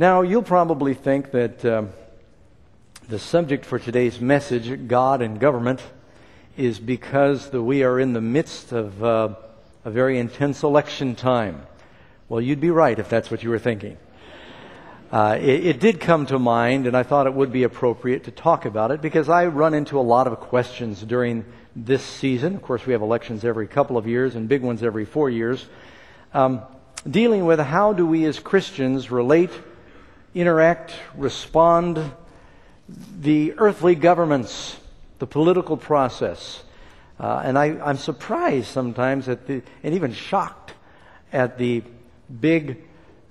Now, you'll probably think that the subject for today's message, God and government, is because we are in the midst of a very intense election time. Well, you'd be right if that's what you were thinking. It did come to mind, and I thought it would be appropriate to talk about it because I run into a lot of questions during this season. Of course, we have elections every couple of years and big ones every 4 years, dealing with how do we as Christians relate, interact, respond, the earthly governments, the political process. And I'm surprised sometimes at and even shocked at the big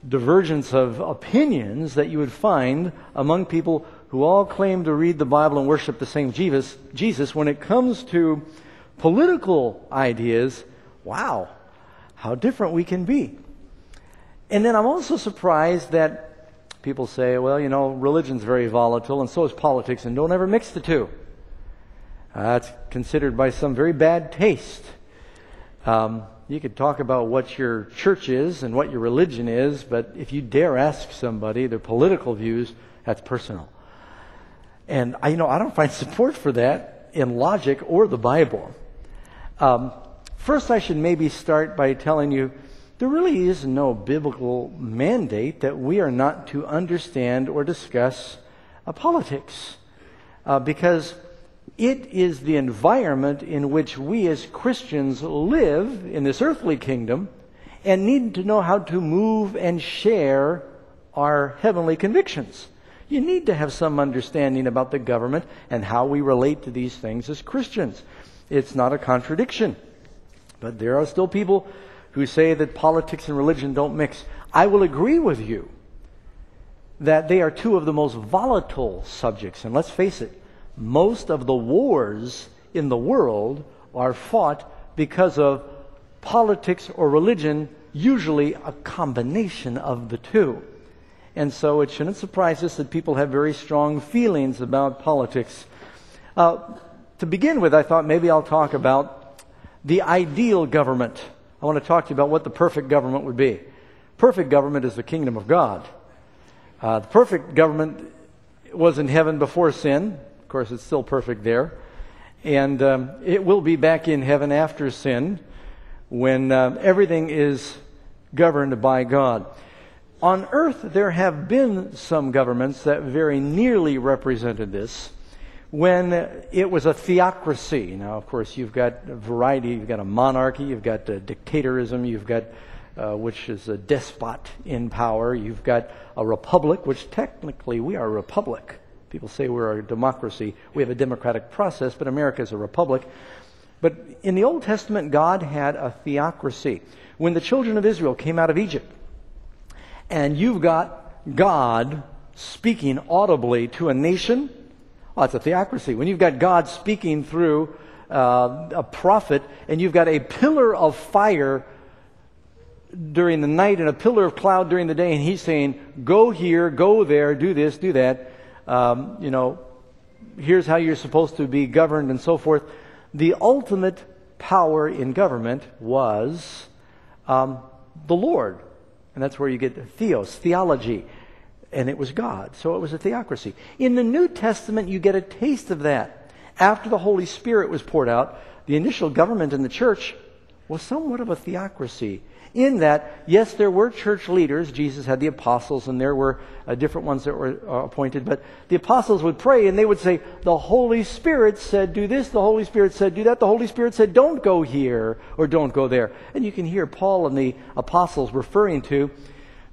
divergence of opinions that you would find among people who all claim to read the Bible and worship the same Jesus. When it comes to political ideas, wow, how different we can be. And then I'm also surprised that people say, well, you know, religion's very volatile and so is politics, and don't ever mix the two. That's considered by some very bad taste. You could talk about what your church is and what your religion is, but if you dare ask somebody their political views, that's personal. And I don't find support for that in logic or the Bible. First, I should maybe start by telling you there really is no biblical mandate that we are not to understand or discuss politics, because it is the environment in which we as Christians live in this earthly kingdom and need to know how to move and share our heavenly convictions. You need to have some understanding about the government and how we relate to these things as Christians. It's not a contradiction. But there are still people who say that politics and religion don't mix. I will agree with you that they are two of the most volatile subjects. And let's face it, most of the wars in the world are fought because of politics or religion, usually a combination of the two. And so it shouldn't surprise us that people have very strong feelings about politics. To begin with, I thought maybe I'll talk about the ideal government. I want to talk to you about what the perfect government would be. Perfect government is the kingdom of God. The perfect government was in heaven before sin. Of course, it's still perfect there. And it will be back in heaven after sin when everything is governed by God. On earth, there have been some governments that very nearly represented this when it was a theocracy. Now, of course, you've got a variety. You've got a monarchy. You've got a dictatorism. You've got, which is a despot in power. You've got a republic, which technically we are a republic. People say we're a democracy. We have a democratic process, but America is a republic. But in the Old Testament, God had a theocracy. When the children of Israel came out of Egypt, and you've got God speaking audibly to a nation, well, that's a theocracy. When you've got God speaking through a prophet, and you've got a pillar of fire during the night and a pillar of cloud during the day, and he's saying, go here, go there, do this, do that. Here's how you're supposed to be governed and so forth. The ultimate power in government was the Lord. And that's where you get theos, theology. And it was God. So it was a theocracy. In the New Testament, you get a taste of that. After the Holy Spirit was poured out, the initial government in the church was somewhat of a theocracy. In that, yes, there were church leaders. Jesus had the apostles, and there were different ones that were appointed. But the apostles would pray, and they would say, the Holy Spirit said do this, the Holy Spirit said do that, the Holy Spirit said don't go here or don't go there. And you can hear Paul and the apostles referring to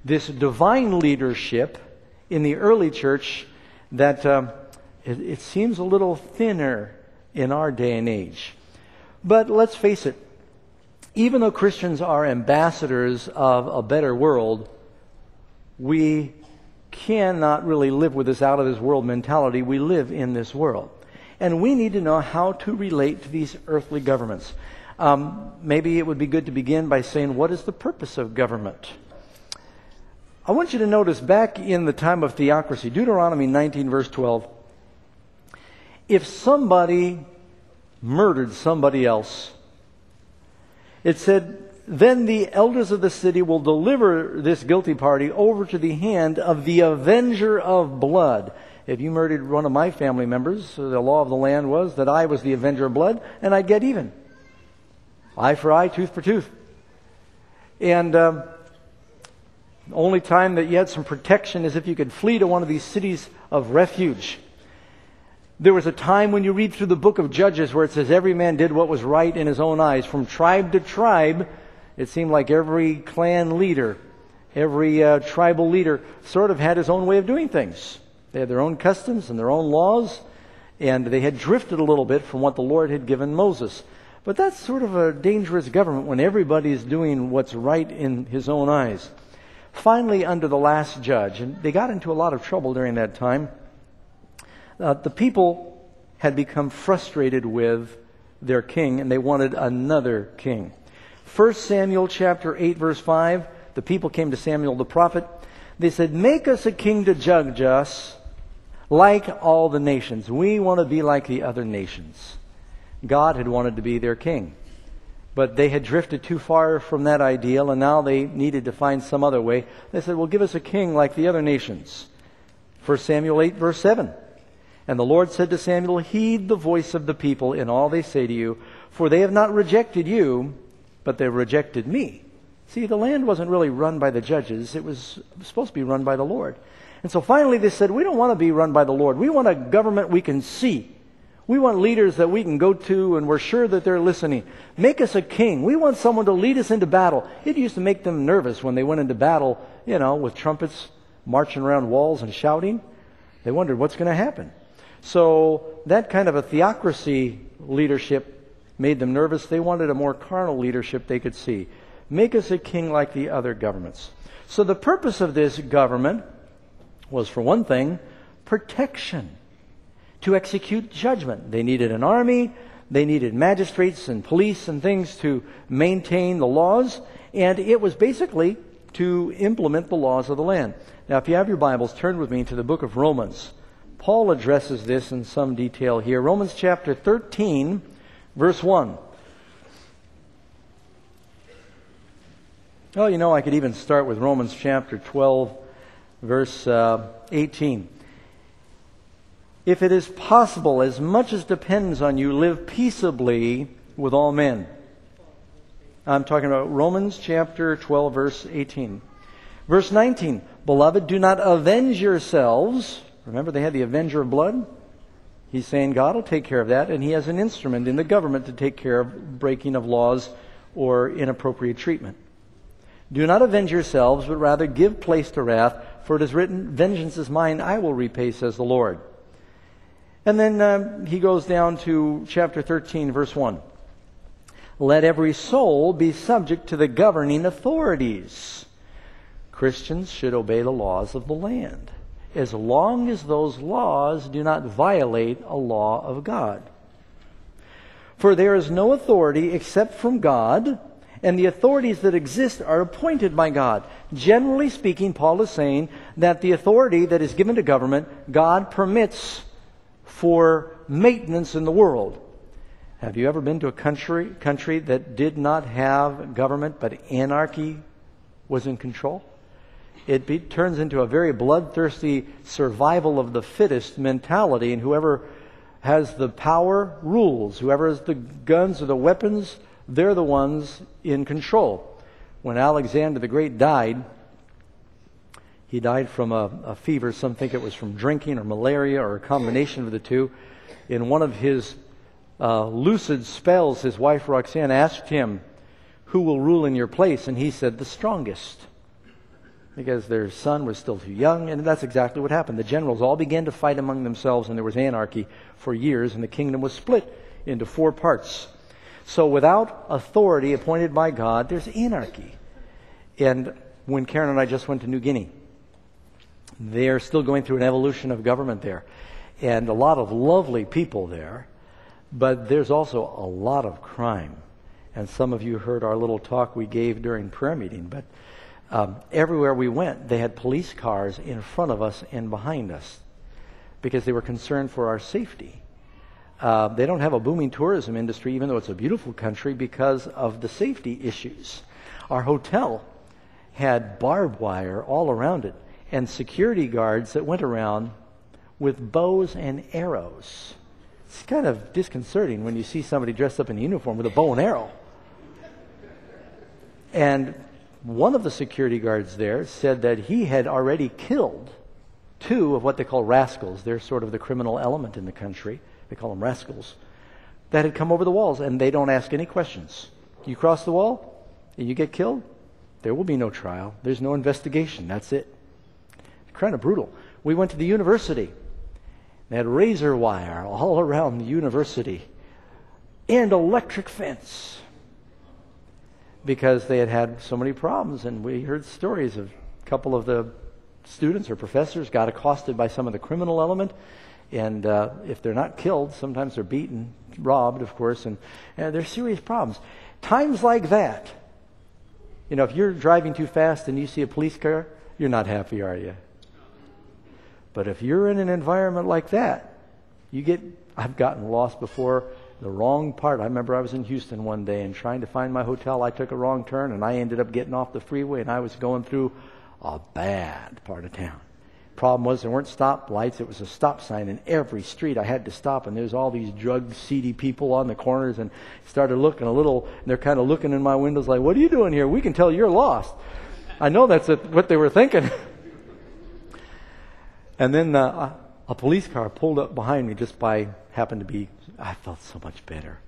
this divine leadership in the early church that it seems a little thinner in our day and age. But let's face it. Even though Christians are ambassadors of a better world, we cannot really live with this out-of-this-world mentality. We live in this world. And we need to know how to relate to these earthly governments. Maybe it would be good to begin by saying, what is the purpose of government? I want you to notice back in the time of theocracy, Deuteronomy 19, verse 12, if somebody murdered somebody else, it said, Then the elders of the city will deliver this guilty party over to the hand of the avenger of blood. If you murdered one of my family members, the law of the land was that I was the avenger of blood, and I'd get even. Eye for eye, tooth for tooth. And the only time that you had some protection is if you could flee to one of these cities of refuge. There was a time when you read through the book of Judges where it says every man did what was right in his own eyes. From tribe to tribe, it seemed like every clan leader, every tribal leader sort of had his own way of doing things. They had their own customs and their own laws, and they had drifted a little bit from what the Lord had given Moses. But that's sort of a dangerous government when everybody's doing what's right in his own eyes. Finally, under the last judge, and they got into a lot of trouble during that time, the people had become frustrated with their king, and they wanted another king. 1 Samuel chapter 8, verse 5, the people came to Samuel the prophet. They said, "Make us a king to judge us like all the nations. We want to be like the other nations." God had wanted to be their king. But they had drifted too far from that ideal, and now they needed to find some other way. They said, "Well, give us a king like the other nations." 1 Samuel 8, verse 7. And the Lord said to Samuel, "Heed the voice of the people in all they say to you, for they have not rejected you, but they have rejected me." See, the land wasn't really run by the judges. It was supposed to be run by the Lord. And so finally they said, "We don't want to be run by the Lord. We want a government we can see. We want leaders that we can go to and we're sure that they're listening. Make us a king. We want someone to lead us into battle." It used to make them nervous when they went into battle, you know, with trumpets marching around walls and shouting. They wondered what's going to happen. So that kind of a theocracy leadership made them nervous. They wanted a more carnal leadership they could see. Make us a king like the other governments. So the purpose of this government was, for one thing, protection, to execute judgment. They needed an army. They needed magistrates and police and things to maintain the laws. And it was basically to implement the laws of the land. Now, if you have your Bibles, turn with me to the book of Romans. Paul addresses this in some detail here. Romans chapter 13, verse 1. Well, you know, I could even start with Romans chapter 12, verse 18. "If it is possible, as much as depends on you, live peaceably with all men." I'm talking about Romans chapter 12, verse 18. Verse 19, "Beloved, do not avenge yourselves." Remember, they had the avenger of blood. He's saying God will take care of that, and he has an instrument in the government to take care of breaking of laws or inappropriate treatment. "Do not avenge yourselves, but rather give place to wrath, for it is written, 'Vengeance is mine, I will repay, says the Lord.'" And then he goes down to chapter 13, verse 1. "Let every soul be subject to the governing authorities." Christians should obey the laws of the land, as long as those laws do not violate a law of God. "For there is no authority except from God, and the authorities that exist are appointed by God." Generally speaking, Paul is saying that the authority that is given to government, God permits for maintenance in the world. Have you ever been to a country that did not have government, but anarchy was in control? It turns into a very bloodthirsty survival of the fittest mentality, and whoever has the power rules. Whoever has the guns or the weapons, they're the ones in control. When Alexander the Great died, he died from a fever. Some think it was from drinking or malaria or a combination of the two. In one of his lucid spells, his wife Roxanne asked him, "Who will rule in your place?" And he said, "The strongest," because their son was still too young, and that's exactly what happened. The generals all began to fight among themselves, and there was anarchy for years, and the kingdom was split into four parts. So without authority appointed by God, there's anarchy. And when Karen and I just went to New Guinea, they're still going through an evolution of government there, and a lot of lovely people there, but there's also a lot of crime. And some of you heard our little talk we gave during prayer meeting, but everywhere we went, they had police cars in front of us and behind us because they were concerned for our safety. They don't have a booming tourism industry, even though it's a beautiful country, because of the safety issues. Our hotel had barbed wire all around it and security guards that went around with bows and arrows. It's kind of disconcerting when you see somebody dressed up in uniform with a bow and arrow. And one of the security guards there said that he had already killed two of what they call rascals. They're sort of the criminal element in the country. They call them rascals. That had come over the walls, and they don't ask any questions. You cross the wall, and you get killed, there will be no trial. There's no investigation. That's it. It's kind of brutal. We went to the university. They had razor wire all around the university and electric fence because they had had so many problems. And we heard stories of a couple of the students or professors got accosted by some of the criminal element. And if they're not killed, sometimes they're beaten, robbed, of course, and there's serious problems. Times like that, you know, if you're driving too fast and you see a police car, you're not happy, are you? But if you're in an environment like that, you get, I've gotten lost before, the wrong part. I remember I was in Houston one day and trying to find my hotel, I took a wrong turn and I ended up getting off the freeway and I was going through a bad part of town. Problem was there weren't stop lights. It was a stop sign in every street. I had to stop, and there's all these drug seedy people on the corners, and started looking a little, and they're kind of looking in my windows like, what are you doing here? We can tell you're lost. I know that's what they were thinking. And then a police car pulled up behind me just by happened to be, I felt so much better.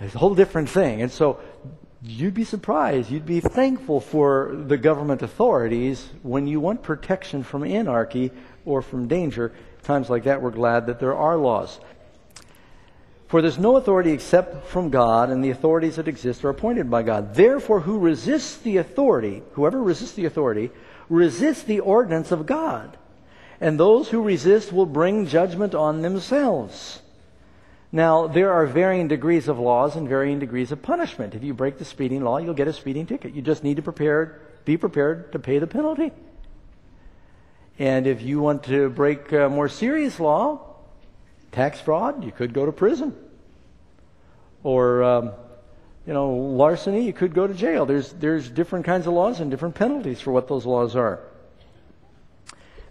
It's a whole different thing. And so you'd be surprised. You'd be thankful for the government authorities when you want protection from anarchy or from danger. Times like that, we're glad that there are laws. For there's no authority except from God, and the authorities that exist are appointed by God. Therefore, whoever resists the authority, resists the ordinance of God. And those who resist will bring judgment on themselves. Now, there are varying degrees of laws and varying degrees of punishment. If you break the speeding law, you'll get a speeding ticket. You just need to be prepared to pay the penalty. And if you want to break a more serious law, tax fraud, you could go to prison. Or, larceny, you could go to jail. There's different kinds of laws and different penalties for what those laws are.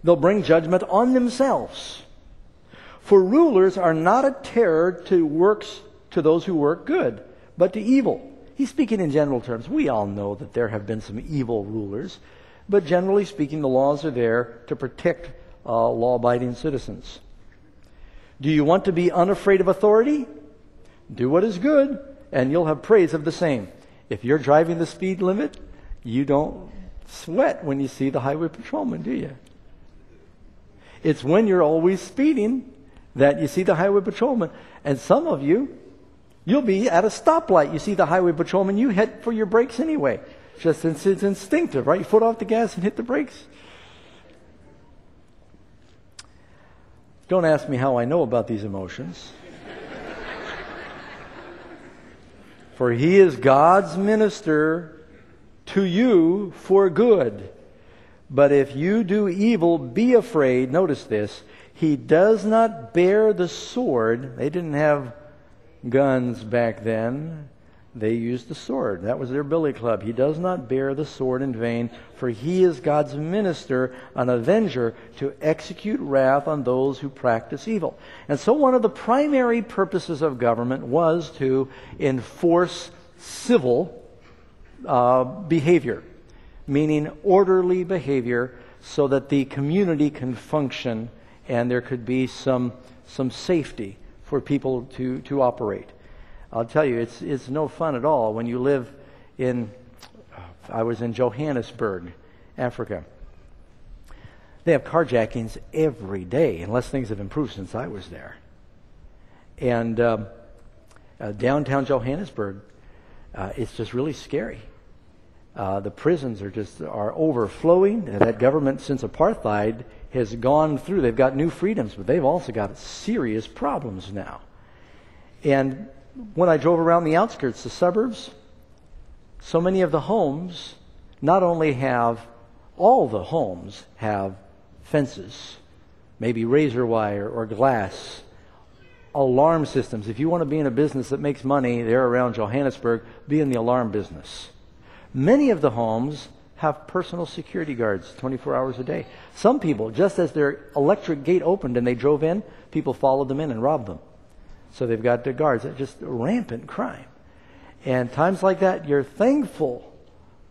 They'll bring judgment on themselves. For rulers are not a terror to those who work good, but to evil. He's speaking in general terms. We all know that there have been some evil rulers, but generally speaking, the laws are there to protect law-abiding citizens. Do you want to be unafraid of authority? Do what is good, and you'll have praise of the same. If you're driving the speed limit, you don't sweat when you see the highway patrolman, do you? It's when you're always speeding that you see the highway patrolman. And some of you, you'll be at a stoplight. You see the highway patrolman, you hit for your brakes anyway. Just since it's instinctive, right? You foot off the gas and hit the brakes. Don't ask me how I know about these emotions. For he is God's minister to you for good. But if you do evil, be afraid. Notice this. He does not bear the sword. They didn't have guns back then. They used the sword. That was their billy club. He does not bear the sword in vain, for he is God's minister, an avenger, to execute wrath on those who practice evil. And so one of the primary purposes of government was to enforce civil behavior, meaning orderly behavior, so that the community can function and there could be some safety for people to operate. I'll tell you, it's no fun at all when you live in... I was in Johannesburg, Africa. They have carjackings every day, unless things have improved since I was there. And downtown Johannesburg, it's just really scary. The prisons are overflowing. That government, since apartheid, has gone through. They've got new freedoms, but they've also got serious problems now. And when I drove around the outskirts, the suburbs, so many of the homes not only have, all the homes have fences, maybe razor wire or glass, alarm systems. If you want to be in a business that makes money there around Johannesburg, be in the alarm business. Many of the homes have personal security guards 24 hours a day. Some people, just as their electric gate opened and they drove in, people followed them in and robbed them. So they've got their guards. That's just rampant crime. And times like that, you're thankful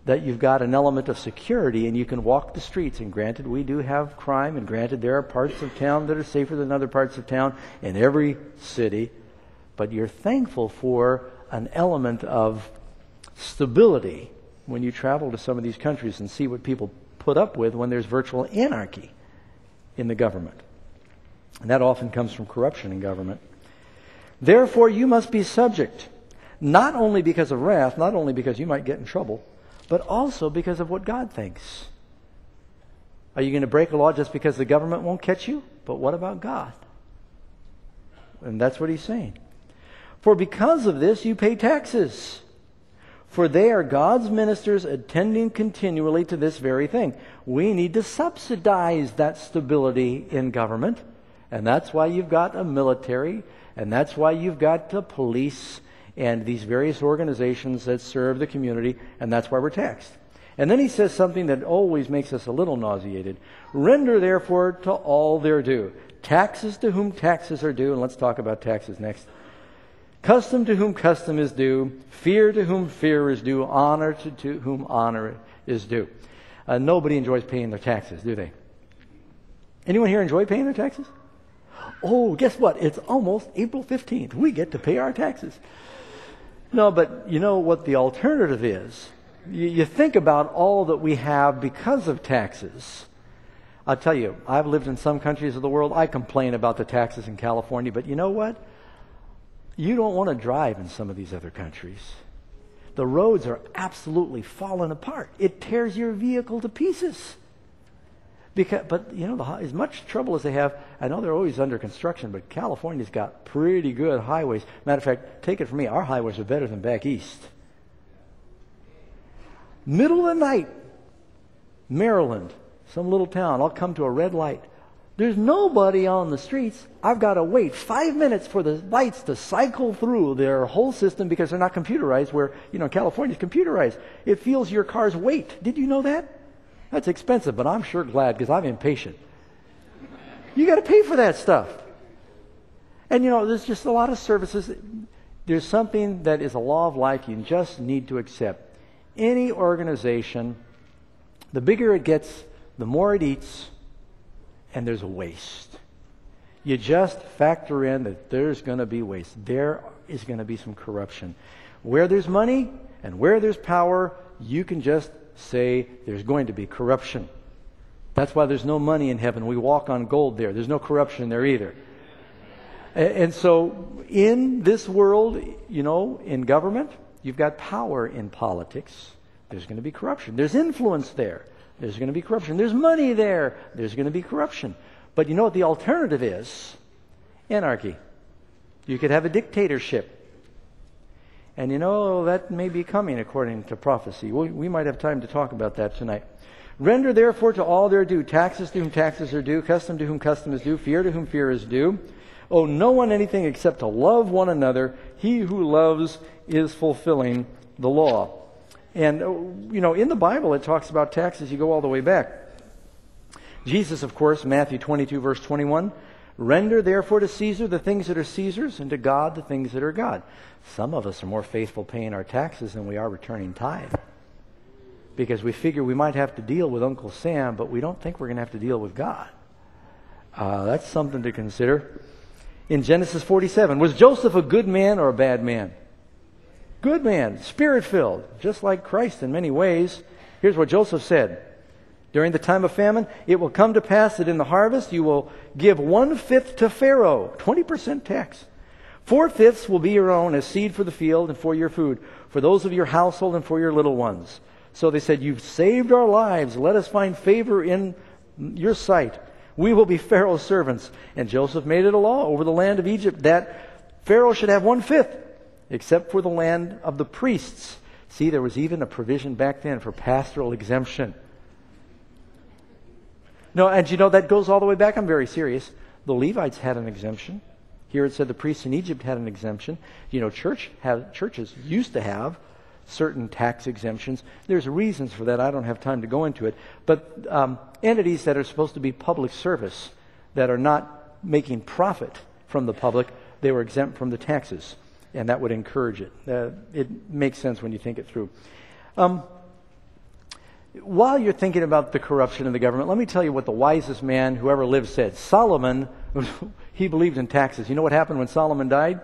that you've got an element of security and you can walk the streets. And granted, we do have crime, and granted, there are parts of town that are safer than other parts of town in every city. But you're thankful for an element of stability when you travel to some of these countries and see what people put up with when there's virtual anarchy in the government. And that often comes from corruption in government. Therefore, you must be subject, not only because of wrath, not only because you might get in trouble, but also because of what God thinks. Are you going to break a law just because the government won't catch you? But what about God? And that's what he's saying. For because of this, you pay taxes. For they are God's ministers attending continually to this very thing. We need to subsidize that stability in government. And that's why you've got a military. And that's why you've got the police and these various organizations that serve the community. And that's why we're taxed. And then he says something that always makes us a little nauseated. Render therefore to all their due. Taxes to whom taxes are due. And let's talk about taxes next. Custom to whom custom is due, fear to whom fear is due, honor to whom honor is due. Nobody enjoys paying their taxes, do they? Anyone here enjoy paying their taxes? Oh, guess what? It's almost April 15th. We get to pay our taxes. No, but you know what the alternative is? You think about all that we have because of taxes. I'll tell you, I've lived in some countries of the world. I complain about the taxes in California, but you know what? You don't want to drive in some of these other countries. The roads are absolutely falling apart. It tears your vehicle to pieces. But, you know, as much trouble as they have, I know they're always under construction, but California's got pretty good highways. Matter of fact, take it from me, our highways are better than back east. Middle of the night, Maryland, some little town, I'll come to a red light. There's nobody on the streets. I've got to wait 5 minutes for the lights to cycle through their whole system because they're not computerized, where, you know, California's computerized. It feels your car's weight. Did you know that? That's expensive, but I'm sure glad because I'm impatient. You got to pay for that stuff. And, you know, there's just a lot of services. There's something that is a law of life you just need to accept. Any organization, the bigger it gets, the more it eats. And there's a waste. You just factor in that there's going to be waste. There is going to be some corruption. Where there's money and where there's power, you can just say there's going to be corruption. That's why there's no money in heaven. We walk on gold there. There's no corruption there either. And so in this world, you know, in government, you've got power in politics. There's going to be corruption. There's influence there. There's going to be corruption. There's money there. There's going to be corruption. But you know what the alternative is? Anarchy. You could have a dictatorship. And you know, that may be coming according to prophecy. We might have time to talk about that tonight. Render therefore to all their due. Taxes to whom taxes are due. Custom to whom custom is due. Fear to whom fear is due. Owe no one anything except to love one another. He who loves is fulfilling the law. And, you know, in the Bible it talks about taxes. You go all the way back. Jesus, of course, Matthew 22, verse 21, render therefore to Caesar the things that are Caesar's and to God the things that are God. Some of us are more faithful paying our taxes than we are returning tithe. Because we figure we might have to deal with Uncle Sam, but we don't think we're going to have to deal with God. That's something to consider. In Genesis 47, was Joseph a good man or a bad man? Good man, spirit-filled, just like Christ in many ways. Here's what Joseph said. During the time of famine, it will come to pass that in the harvest you will give 1/5 to Pharaoh, 20% tax. 4/5 will be your own as seed for the field and for your food, for those of your household and for your little ones. So they said, you've saved our lives. Let us find favor in your sight. We will be Pharaoh's servants. And Joseph made it a law over the land of Egypt that Pharaoh should have 1/5. Except for the land of the priests. See, there was even a provision back then for pastoral exemption. No, and you know, that goes all the way back. I'm very serious. The Levites had an exemption. Here it said the priests in Egypt had an exemption. You know, churches used to have certain tax exemptions. There's reasons for that. I don't have time to go into it. But entities that are supposed to be public service, that are not making profit from the public, they were exempt from the taxes. And that would encourage it. It makes sense when you think it through. While you're thinking about the corruption of the government, let me tell you what the wisest man who ever lived said. Solomon, he believed in taxes. You know what happened when Solomon died?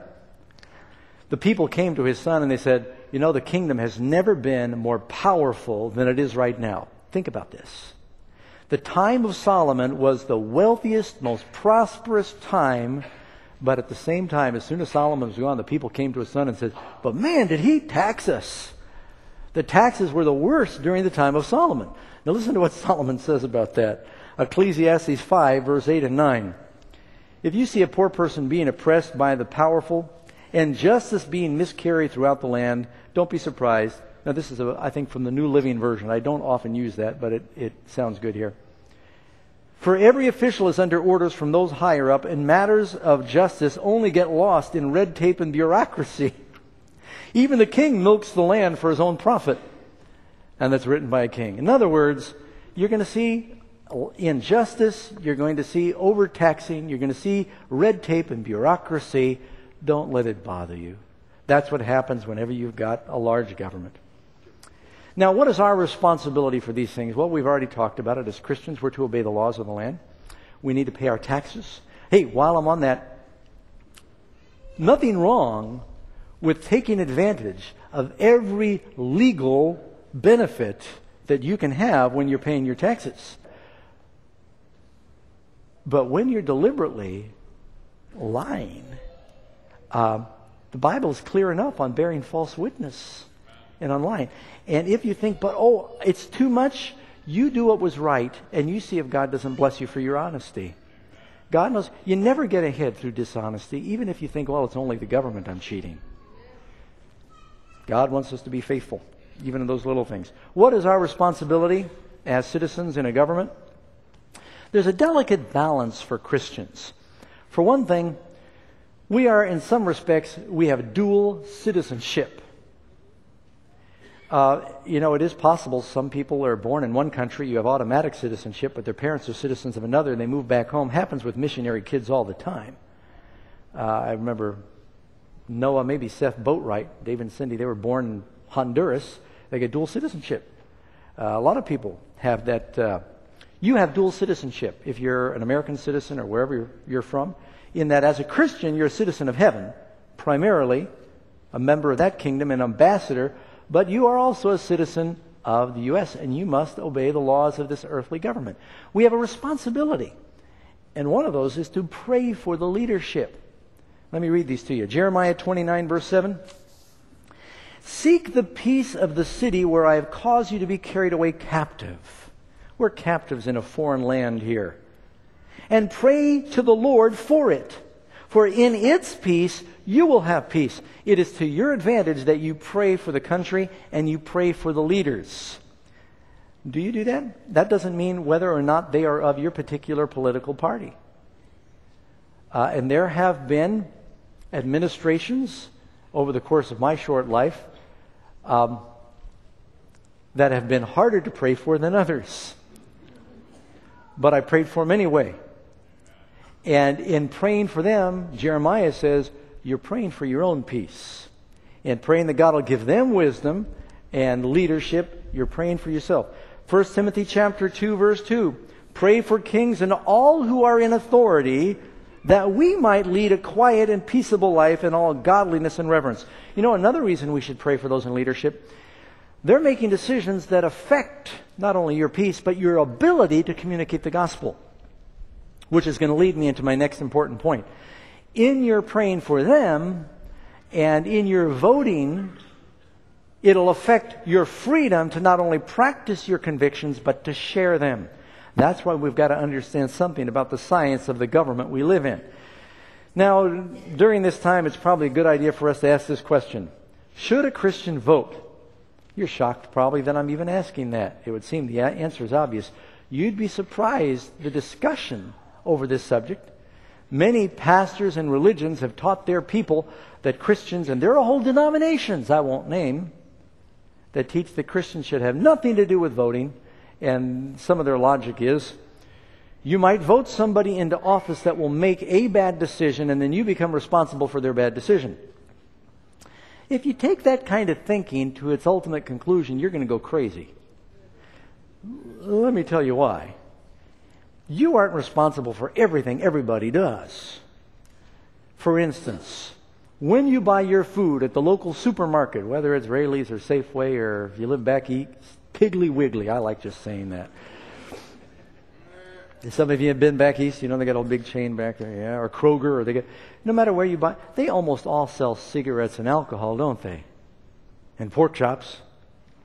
The people came to his son and they said, you know, the kingdom has never been more powerful than it is right now. Think about this. The time of Solomon was the wealthiest, most prosperous time. But at the same time, as soon as Solomon was gone, the people came to his son and said, but man, did he tax us? The taxes were the worst during the time of Solomon. Now listen to what Solomon says about that. Ecclesiastes 5, verse 8 and 9. If you see a poor person being oppressed by the powerful and justice being miscarried throughout the land, don't be surprised. Now this is, I think, from the New Living Version. I don't often use that, but it sounds good here. For every official is under orders from those higher up, and matters of justice only get lost in red tape and bureaucracy. Even the king milks the land for his own profit. And that's written by a king. In other words, you're going to see injustice, you're going to see overtaxing, you're going to see red tape and bureaucracy. Don't let it bother you. That's what happens whenever you've got a large government. Now, what is our responsibility for these things? Well, we've already talked about it. As Christians, we're to obey the laws of the land. We need to pay our taxes. Hey, while I'm on that, nothing wrong with taking advantage of every legal benefit that you can have when you're paying your taxes. But when you're deliberately lying, the Bible is clear enough on bearing false witness. And online. And if you think, but oh, it's too much, you do what was right and you see if God doesn't bless you for your honesty. God knows you never get ahead through dishonesty, even if you think, well, it's only the government I'm cheating. God wants us to be faithful, even in those little things. What is our responsibility as citizens in a government? There's a delicate balance for Christians. For one thing, we are, in some respects, we have dual citizenship. You know, it is possible some people are born in one country, you have automatic citizenship, but their parents are citizens of another and they move back home. Happens with missionary kids all the time. I remember Noah, maybe Seth Boatwright, Dave and Cindy, they were born in Honduras. They get dual citizenship. A lot of people have that. You have dual citizenship if you're an American citizen or wherever you're from, in that as a Christian, you're a citizen of heaven, primarily a member of that kingdom, an ambassador. But you are also a citizen of the U.S., and you must obey the laws of this earthly government. We have a responsibility, and one of those is to pray for the leadership. Let me read these to you. Jeremiah 29, verse 7. Seek the peace of the city where I have caused you to be carried away captive. We're captives in a foreign land here. And pray to the Lord for it. For in its peace, you will have peace. It is to your advantage that you pray for the country and you pray for the leaders. Do you do that? That doesn't mean whether or not they are of your particular political party. And there have been administrations over the course of my short life that have been harder to pray for than others. But I prayed for them anyway. And in praying for them, Jeremiah says, you're praying for your own peace. And praying that God will give them wisdom and leadership, you're praying for yourself. 1 Timothy chapter 2, verse 2. Pray for kings and all who are in authority, that we might lead a quiet and peaceable life in all godliness and reverence. You know, another reason we should pray for those in leadership, they're making decisions that affect not only your peace, but your ability to communicate the gospel. Which is going to lead me into my next important point. In your praying for them and in your voting, it'll affect your freedom to not only practice your convictions, but to share them. That's why we've got to understand something about the science of the government we live in. Now, during this time, it's probably a good idea for us to ask this question. Should a Christian vote? You're shocked probably that I'm even asking that. It would seem the answer is obvious. You'd be surprised the discussion over this subject. Many pastors and religions have taught their people that Christians, and there are whole denominations I won't name, that teach that Christians should have nothing to do with voting, and some of their logic is, you might vote somebody into office that will make a bad decision, and then you become responsible for their bad decision. If you take that kind of thinking to its ultimate conclusion, you're going to go crazy. Let me tell you why. You aren't responsible for everything everybody does. For instance, when you buy your food at the local supermarket, whether it's Raley's or Safeway or if you live back east, Piggly Wiggly, I like just saying that. Some of you have been back east, you know they got a big chain back there, yeah, or Kroger, or they get, no matter where you buy, they almost all sell cigarettes and alcohol, don't they? And pork chops.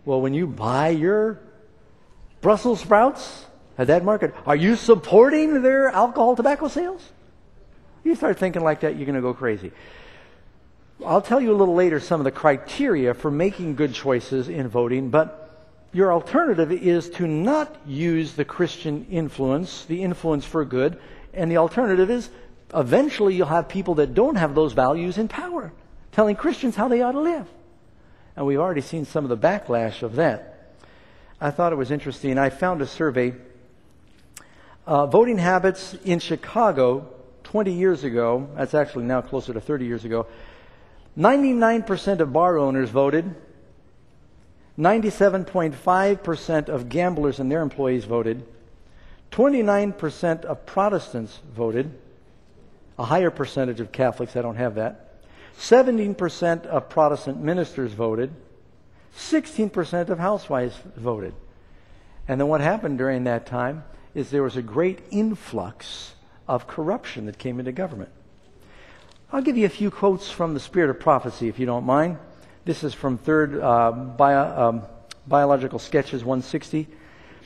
Well, when you buy your Brussels sprouts at that market, are you supporting their alcohol, tobacco sales? You start thinking like that, you're going to go crazy. I'll tell you a little later some of the criteria for making good choices in voting, but your alternative is to not use the Christian influence, the influence for good, and the alternative is eventually you'll have people that don't have those values in power, telling Christians how they ought to live. And we've already seen some of the backlash of that. I thought it was interesting. I found a survey, voting habits in Chicago 20 years ago, that's actually now closer to 30 years ago, 99% of bar owners voted, 97.5% of gamblers and their employees voted. 29% of Protestants voted. A higher percentage of Catholics, I don't have that. 17% of Protestant ministers voted. 16% of housewives voted. And then what happened during that time is there was a great influx of corruption that came into government. I'll give you a few quotes from the Spirit of Prophecy, if you don't mind. This is from Third Biological Sketches 160.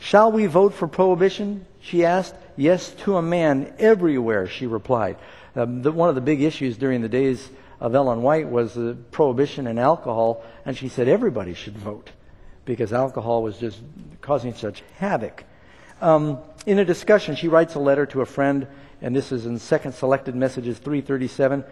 Shall we vote for prohibition? She asked. Yes, to a man everywhere, she replied. One of the big issues during the days of Ellen White was the prohibition in alcohol, and she said everybody should vote because alcohol was just causing such havoc. In a discussion, she writes a letter to a friend, and this is in Second Selected Messages 337.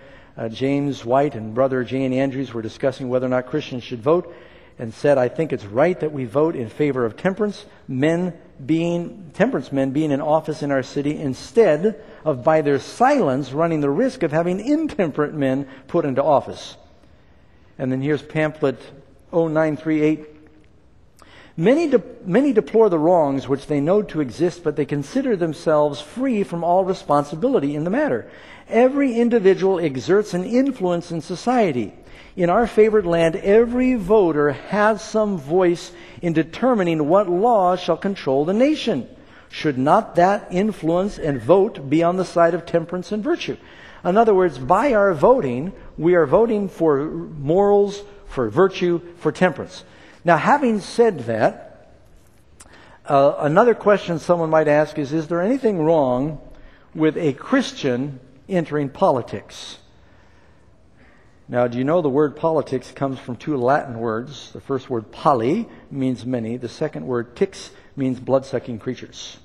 James White and brother Jane Andrews were discussing whether or not Christians should vote and said, I think it's right that we vote in favor of temperance men being in office in our city instead of by their silence running the risk of having intemperate men put into office. And then here's pamphlet 0938. Many deplore the wrongs which they know to exist, but they consider themselves free from all responsibility in the matter. Every individual exerts an influence in society. In our favored land, every voter has some voice in determining what laws shall control the nation. Should not that influence and vote be on the side of temperance and virtue? In other words, by our voting, we are voting for morals, for virtue, for temperance. Now, having said that, another question someone might ask is there anything wrong with a Christian entering politics? Now, do you know the word politics comes from two Latin words? The first word, poly, means many. The second word, tix, means blood-sucking creatures.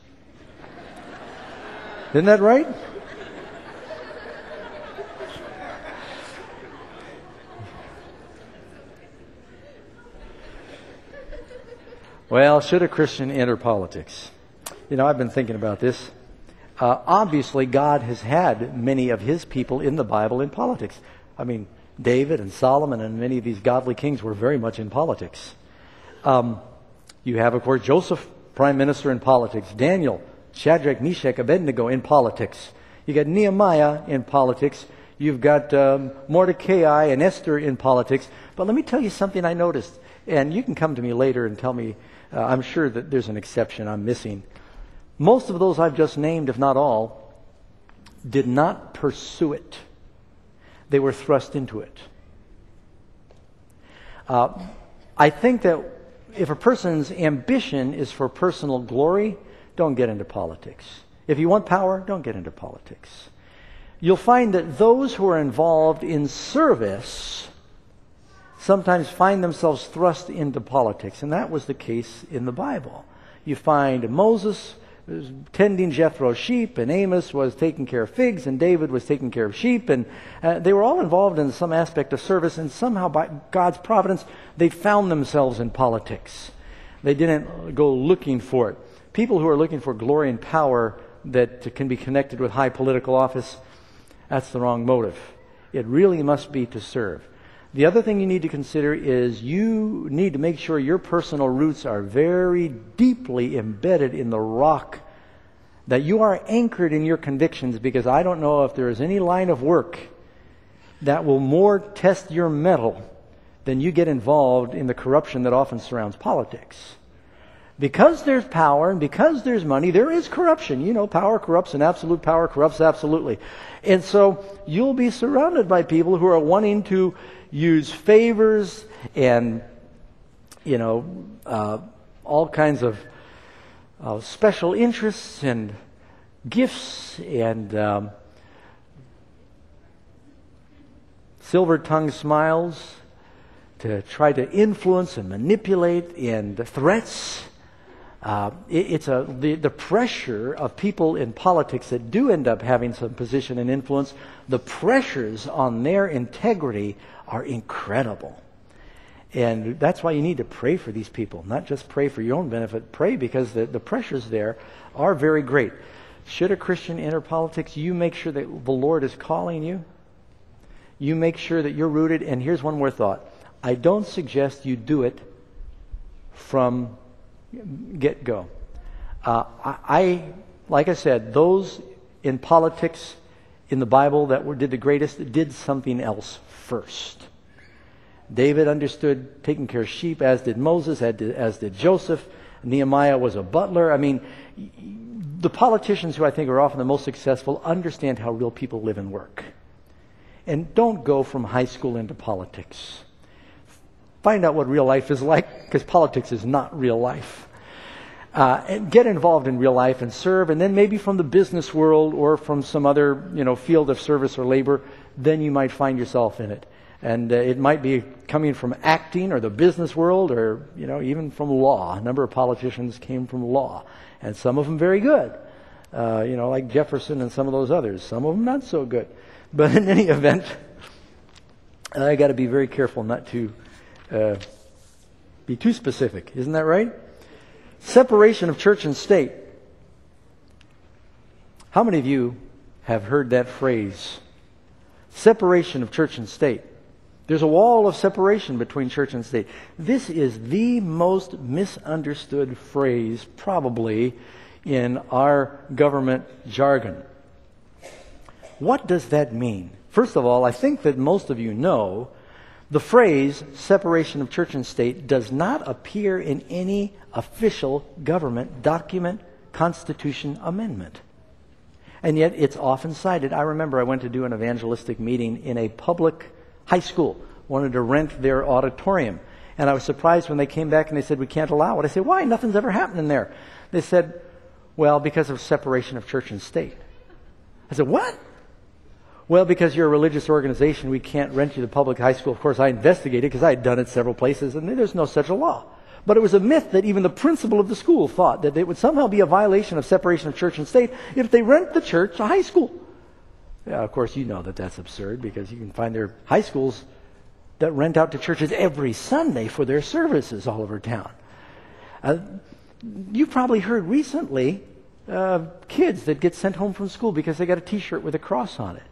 Isn't that right? Well, should a Christian enter politics? You know, I've been thinking about this. Obviously, God has had many of His people in the Bible in politics. I mean, David and Solomon and many of these godly kings were very much in politics. You have, of course, Joseph, prime minister, in politics. Daniel, Shadrach, Meshach, Abednego in politics. You got Nehemiah in politics. You've got Mordecai and Esther in politics. But let me tell you something I noticed. And you can come to me later and tell me, I'm sure that there's an exception I'm missing. Most of those I've just named, if not all, did not pursue it. They were thrust into it. I think that if a person's ambition is for personal glory, don't get into politics. If you want power, don't get into politics. You'll find that those who are involved in service sometimes find themselves thrust into politics. And that was the case in the Bible. You find Moses was tending Jethro's sheep, and Amos was taking care of figs, and David was taking care of sheep, and they were all involved in some aspect of service, and somehow by God's providence they found themselves in politics. They didn't go looking for it. People who are looking for glory and power that can be connected with high political office, that's the wrong motive. It really must be to serve. The other thing you need to consider is you need to make sure your personal roots are very deeply embedded in the rock, that you are anchored in your convictions, because I don't know if there is any line of work that will more test your mettle than you get involved in the corruption that often surrounds politics. Because there's power and because there's money, there is corruption. You know, power corrupts and absolute power corrupts absolutely. And so you'll be surrounded by people who are wanting to use favors and, you know, all kinds of special interests and gifts and silver-tongued smiles to try to influence and manipulate, and threats. The pressure of people in politics that do end up having some position and influence, the pressures on their integrity are incredible. And that's why you need to pray for these people, not just pray for your own benefit. Pray because the pressures there are very great. Should a Christian enter politics, you make sure that the Lord is calling you. You make sure that you're rooted. And here's one more thought. I don't suggest you do it from get-go. Like I said, those in politics in the Bible that did the greatest did something else first. David understood taking care of sheep, as did Moses, as did Joseph. Nehemiah was a butler. I mean, the politicians who I think are often the most successful understand how real people live and work. And don't go from high school into politics. Find out what real life is like, because politics is not real life. And get involved in real life and serve, and then maybe from the business world or from some other, you know, field of service or labor, then you might find yourself in it. And it might be coming from acting or the business world, or, you know, even from law. A number of politicians came from law, and some of them very good, you know, like Jefferson and some of those others. Some of them not so good. But in any event, I got to be very careful not to be too specific. Isn't that right? Separation of church and state. How many of you have heard that phrase? Separation of church and state. There's a wall of separation between church and state. This is the most misunderstood phrase probably in our government jargon. What does that mean? First of all, I think that most of you know the phrase separation of church and state does not appear in any official government document, constitution, amendment. And yet it's often cited. I remember I went to do an evangelistic meeting in a public high school, wanted to rent their auditorium. And I was surprised when they came back and they said, we can't allow it. I said, why? Nothing's ever happened in there. They said, well, because of separation of church and state. I said, what? Well, because you're a religious organization, we can't rent you the public high school. Of course, I investigated because I had done it several places, and there's no such a law. But it was a myth that even the principal of the school thought that it would somehow be a violation of separation of church and state if they rent the church a high school. Now, of course, you know that that's absurd, because you can find their high schools that rent out to churches every Sunday for their services all over town. You probably heard recently kids that get sent home from school because they got a T-shirt with a cross on it,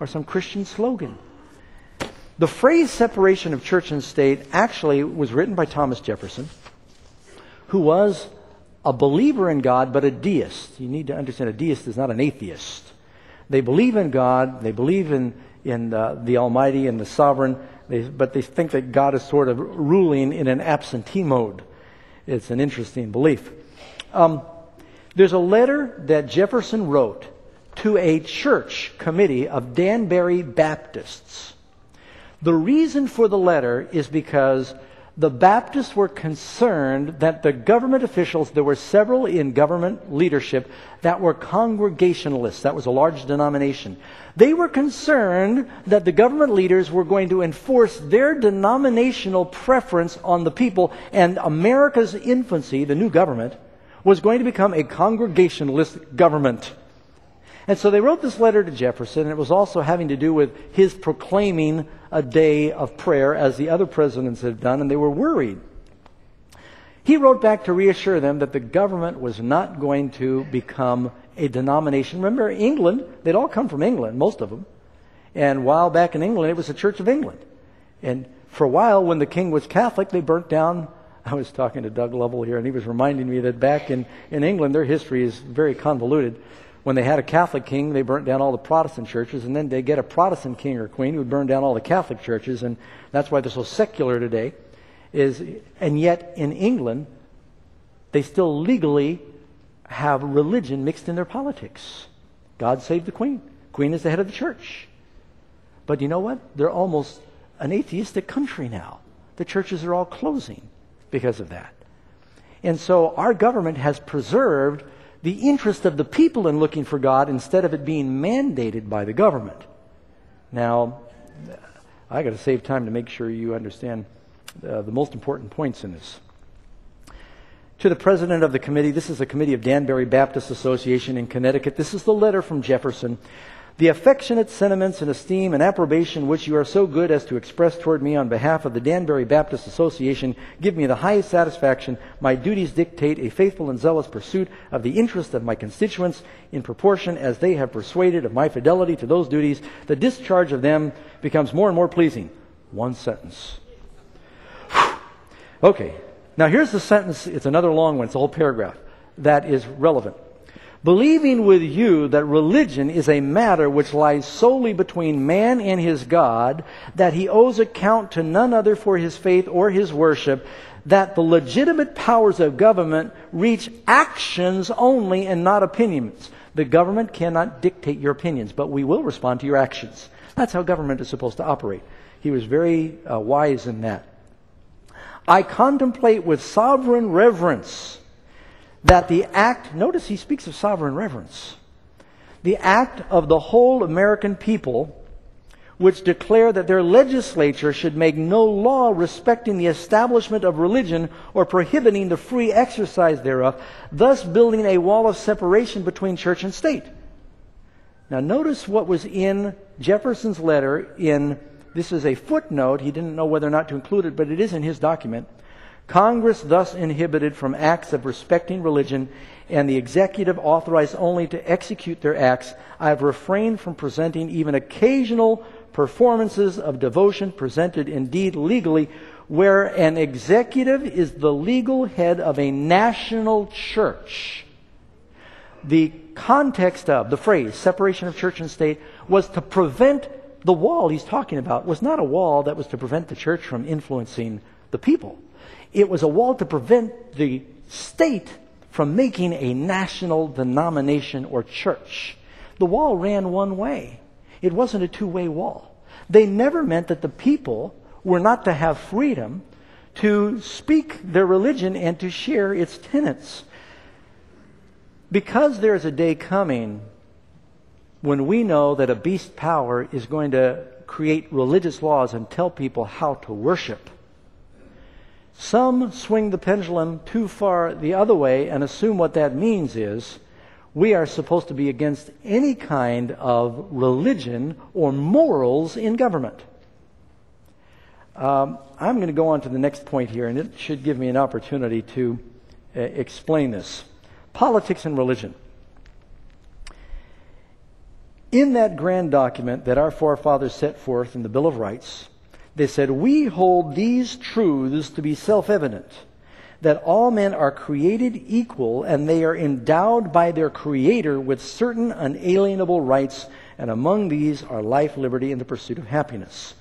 or some Christian slogan. The phrase separation of church and state actually was written by Thomas Jefferson, who was a believer in God, but a deist. You need to understand a deist is not an atheist. They believe in God, they believe in the Almighty and the Sovereign, but they think that God is sort of ruling in an absentee mode. It's an interesting belief. There's a letter that Jefferson wrote to a church committee of Danbury Baptists. The reason for the letter is because the Baptists were concerned that the government officials, there were several in government leadership that were Congregationalists. That was a large denomination. They were concerned that the government leaders were going to enforce their denominational preference on the people, and America's infancy, the new government, was going to become a congregationalist government. And so they wrote this letter to Jefferson, and it was also having to do with his proclaiming a day of prayer, as the other presidents had done, and they were worried. He wrote back to reassure them that the government was not going to become a denomination. Remember, England, they'd all come from England, most of them. And a while back in England, it was the Church of England. And for a while, when the king was Catholic, they burnt down... I was talking to Doug Lovell here, and he was reminding me that back in England, their history is very convoluted. When they had a Catholic king, they burnt down all the Protestant churches, and then they get a Protestant king or queen who would burn down all the Catholic churches, and that's why they're so secular today. And yet, in England, they still legally have religion mixed in their politics. God save the Queen. Queen is the head of the church. But you know what? They're almost an atheistic country now. The churches are all closing because of that. And so our government has preserved the interest of the people in looking for God instead of it being mandated by the government. Now, I got to save time to make sure you understand the most important points in this. To the president of the committee, this is a committee of Danbury Baptist Association in Connecticut. This is the letter from Jefferson. The affectionate sentiments and esteem and approbation which you are so good as to express toward me on behalf of the Danbury Baptist Association give me the highest satisfaction. My duties dictate a faithful and zealous pursuit of the interests of my constituents in proportion as they have persuaded of my fidelity to those duties. The discharge of them becomes more and more pleasing. One sentence. Okay, now here's the sentence. It's another long one. It's a whole paragraph that is relevant. Believing with you that religion is a matter which lies solely between man and his God, that he owes account to none other for his faith or his worship, that the legitimate powers of government reach actions only and not opinions. The government cannot dictate your opinions, but we will respond to your actions. That's how government is supposed to operate. He was very wise in that. I contemplate with sovereign reverence that the act, notice he speaks of sovereign reverence, the act of the whole American people, which declare that their legislature should make no law respecting the establishment of religion or prohibiting the free exercise thereof, thus building a wall of separation between church and state. Now notice what was in Jefferson's letter in, this is a footnote, he didn't know whether or not to include it, but it is in his document. Congress thus inhibited from acts of respecting religion, and the executive authorized only to execute their acts. I have refrained from presenting even occasional performances of devotion presented indeed legally, where an executive is the legal head of a national church. The context of the phrase, separation of church and state, was to prevent the wall he's talking about. Was not a wall that was to prevent the church from influencing the people. It was a wall to prevent the state from making a national denomination or church. The wall ran one way. It wasn't a two-way wall. They never meant that the people were not to have freedom to speak their religion and to share its tenets. Because there is a day coming when we know that a beast power is going to create religious laws and tell people how to worship. Some swing the pendulum too far the other way and assume what that means is we are supposed to be against any kind of religion or morals in government. I'm going to go on to the next point here, and it should give me an opportunity to explain this. Politics and religion. In that grand document that our forefathers set forth in the Bill of Rights, they said, we hold these truths to be self-evident, that all men are created equal and they are endowed by their Creator with certain unalienable rights, and among these are life, liberty, and the pursuit of happiness.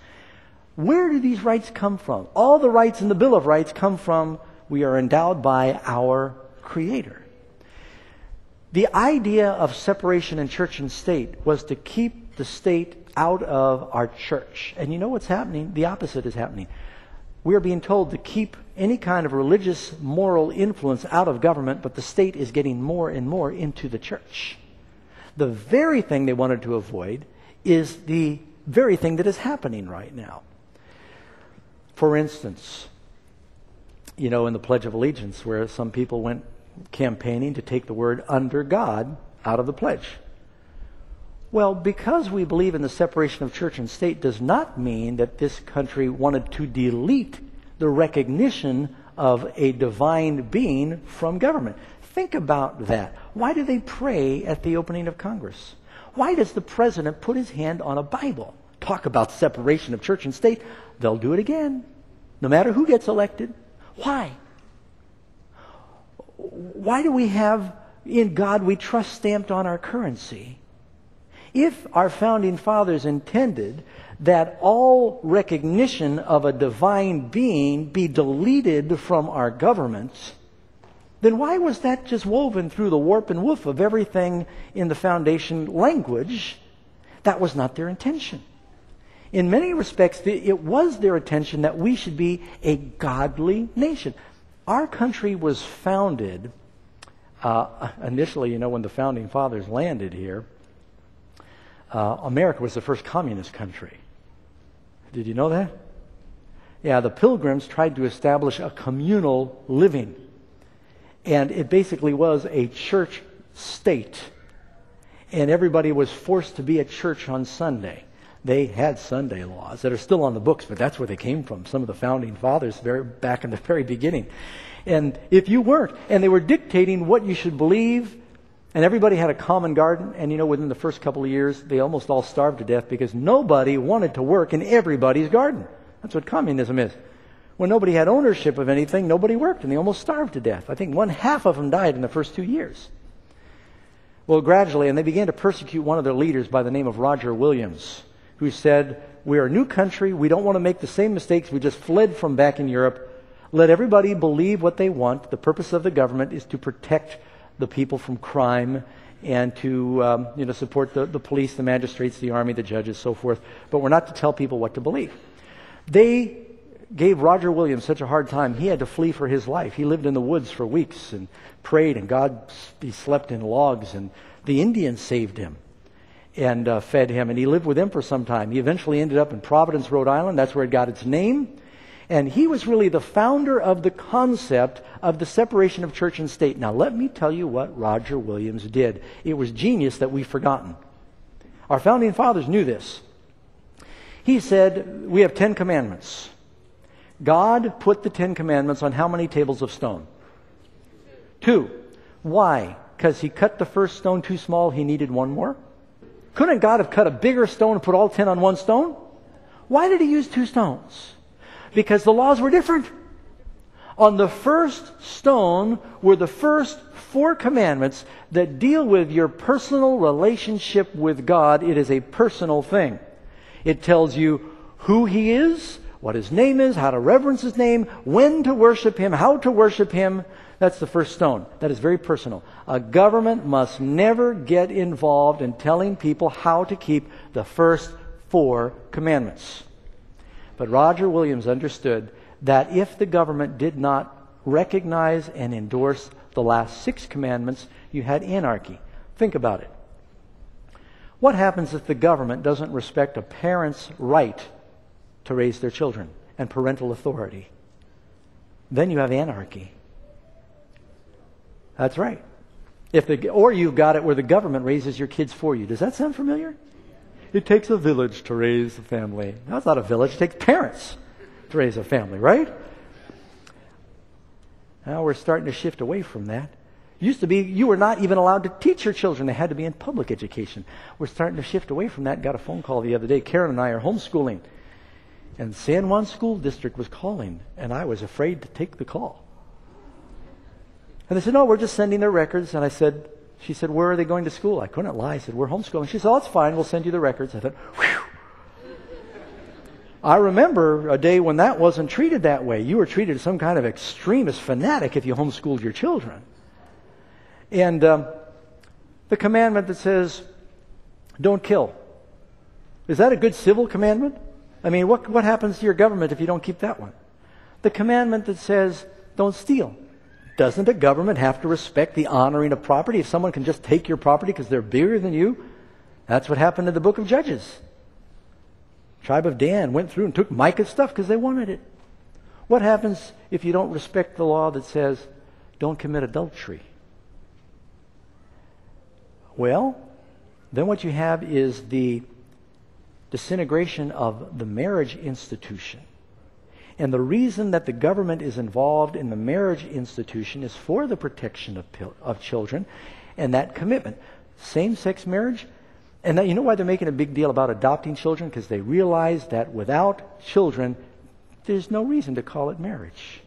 Where do these rights come from? All the rights in the Bill of Rights come from we are endowed by our Creator. The idea of separation in church and state was to keep the state out of our church. And you know what's happening? The opposite is happening. We are being told to keep any kind of religious, moral influence out of government, but the state is getting more and more into the church. The very thing they wanted to avoid is the very thing that is happening right now. For instance, you know, in the Pledge of Allegiance, where some people went campaigning to take the word under God out of the pledge. Well, because we believe in the separation of church and state does not mean that this country wanted to delete the recognition of a divine being from government. Think about that. Why do they pray at the opening of Congress? Why does the president put his hand on a Bible? Talk about separation of church and state. They'll do it again, no matter who gets elected. Why? Why do we have "In God We Trust" stamped on our currency? If our founding fathers intended that all recognition of a divine being be deleted from our governments, then why was that just woven through the warp and woof of everything in the foundation language? That was not their intention. In many respects, it was their intention that we should be a godly nation. Our country was founded, initially, you know, when the founding fathers landed here, America was the first communist country. Did you know that? Yeah, the Pilgrims tried to establish a communal living. And it basically was a church state. And everybody was forced to be at church on Sunday. They had Sunday laws that are still on the books, but that's where they came from. Some of the founding fathers back in the very beginning. And if you weren't, and they were dictating what you should believe. And everybody had a common garden, and you know, within the first couple of years, they almost all starved to death because nobody wanted to work in everybody's garden. That's what communism is. When nobody had ownership of anything, nobody worked, and they almost starved to death. I think 1/2 of them died in the first 2 years. Well, gradually, and they began to persecute one of their leaders by the name of Roger Williams, who said, "We're a new country. We don't want to make the same mistakes we just fled from back in Europe. Let everybody believe what they want. The purpose of the government is to protect the people from crime and to support the police, the magistrates, the army, the judges, so forth. But we're not to tell people what to believe." They gave Roger Williams such a hard time, he had to flee for his life. He lived in the woods for weeks and prayed, and he slept in logs, and the Indians saved him and fed him, and he lived with them for some time. He eventually ended up in Providence, Rhode Island. That's where it got its name. And he was really the founder of the concept of the separation of church and state. Now, let me tell you what Roger Williams did. It was genius that we've forgotten. Our founding fathers knew this. He said, we have 10 commandments. God put the 10 commandments on how many tables of stone? 2. Why? Because he cut the first stone too small. He needed one more. Couldn't God have cut a bigger stone and put all 10 on one stone? Why did he use 2 stones? Because the laws were different. On the first stone were the first 4 commandments that deal with your personal relationship with God. It is a personal thing. It tells you who He is, what His name is, how to reverence His name, when to worship Him, how to worship Him. That's the first stone. That is very personal. A government must never get involved in telling people how to keep the first 4 commandments. But Roger Williams understood that if the government did not recognize and endorse the last 6 commandments, you had anarchy. Think about it. What happens if the government doesn't respect a parent's right to raise their children and parental authority? Then you have anarchy. That's right. Or you've got it where the government raises your kids for you. Does that sound familiar? It takes a village to raise a family. That's not a village. It takes parents to raise a family, right? Now we're starting to shift away from that. It used to be you were not even allowed to teach your children. They had to be in public education. We're starting to shift away from that. Got a phone call the other day. Karen and I are homeschooling. And San Juan School District was calling. And I was afraid to take the call. And they said, no, we're just sending their records. And I said... She said, where are they going to school? I couldn't lie. I said, we're homeschooling. She said, oh, it's fine. We'll send you the records. I thought, whew. I remember a day when that wasn't treated that way. You were treated as some kind of extremist fanatic if you homeschooled your children. And the commandment that says, don't kill. Is that a good civil commandment? I mean, what happens to your government if you don't keep that one? The commandment that says, don't steal. Doesn't a government have to respect the honoring of property? If someone can just take your property because they're bigger than you, that's what happened in the book of Judges. The tribe of Dan went through and took Micah's stuff because they wanted it. What happens if you don't respect the law that says don't commit adultery. Well, then what you have is the disintegration of the marriage institution. And the reason that the government is involved in the marriage institution is for the protection of children and that commitment. Same-sex marriage. And that, you know why they're making a big deal about adopting children? Because they realize that without children, there's no reason to call it marriage.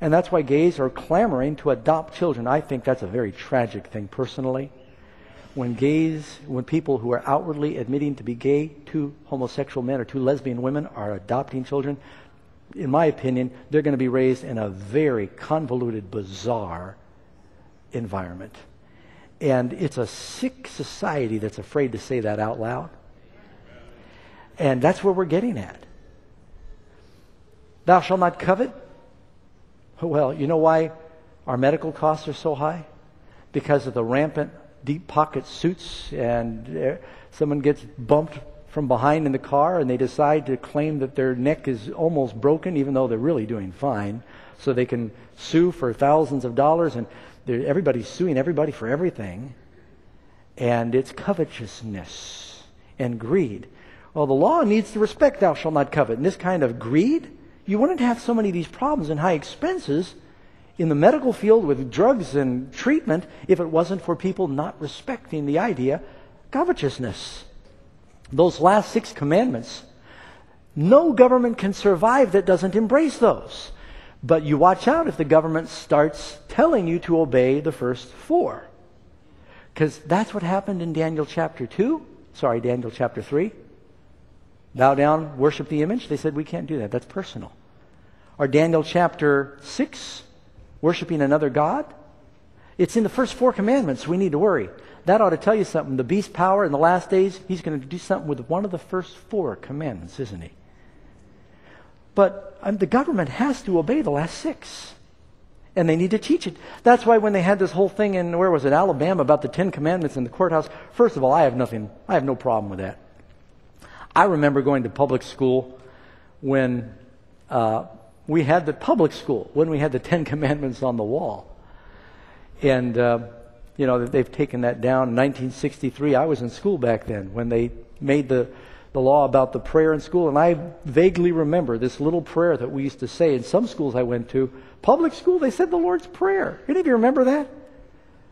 And that's why gays are clamoring to adopt children. I think that's a very tragic thing, personally. When people who are outwardly admitting to be gay, two homosexual men or two lesbian women, are adopting children, in my opinion, they're going to be raised in a very convoluted, bizarre environment. And it's a sick society that's afraid to say that out loud. And that's where we're getting at. Thou shalt not covet. Well, you know why our medical costs are so high? Because of the rampant deep pocket suits, and someone gets bumped from behind in the car and they decide to claim that their neck is almost broken, even though they're really doing fine, so they can sue for thousands of dollars, and everybody's suing everybody for everything. And it's covetousness and greed. Well, the law needs to respect thou shalt not covet. And this kind of greed, you wouldn't have so many of these problems and high expenses in the medical field with drugs and treatment if it wasn't for people not respecting the idea of covetousness. Those last 6 commandments, no government can survive that doesn't embrace those. But you watch out if the government starts telling you to obey the first 4. Because that's what happened in Daniel chapter 3. Bow down, worship the image. They said, we can't do that. That's personal. Or Daniel chapter 6, worshiping another god. It's in the first 4 commandments. We need to worry. That ought to tell you something. The beast power in the last days, he's going to do something with one of the first 4 commandments, isn't he? But the government has to obey the last 6. And they need to teach it. That's why when they had this whole thing in, where was it, Alabama, about the 10 commandments in the courthouse, first of all, I have no problem with that. I remember going to public school when we had the public school, when we had the 10 commandments on the wall. And, you know, they've taken that down. In 1963, I was in school back then when they made the law about the prayer in school, and I vaguely remember this little prayer that we used to say in some schools I went to. Public school, they said the Lord's Prayer. Any of you remember that?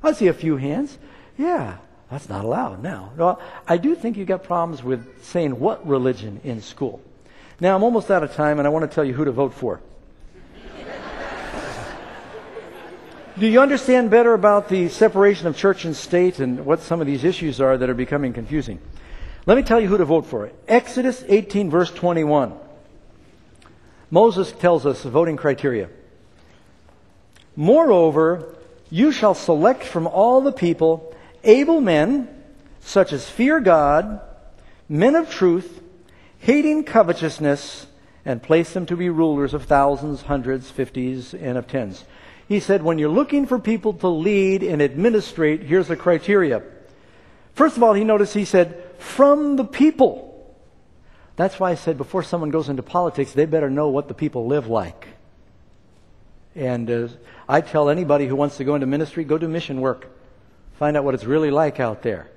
I see a few hands. Yeah, that's not allowed now. No, I do think you've got problems with saying what religion in school. Now, I'm almost out of time, and I want to tell you who to vote for. Do you understand better about the separation of church and state and what some of these issues are that are becoming confusing? Let me tell you who to vote for. Exodus 18, verse 21. Moses tells us the voting criteria. Moreover, you shall select from all the people able men, such as fear God, men of truth, hating covetousness, and place them to be rulers of thousands, hundreds, fifties, and of tens. He said, when you're looking for people to lead and administrate, here's the criteria. First of all, he said, from the people. That's why I said before someone goes into politics, they better know what the people live like. And I tell anybody who wants to go into ministry, go do mission work. Find out what it's really like out there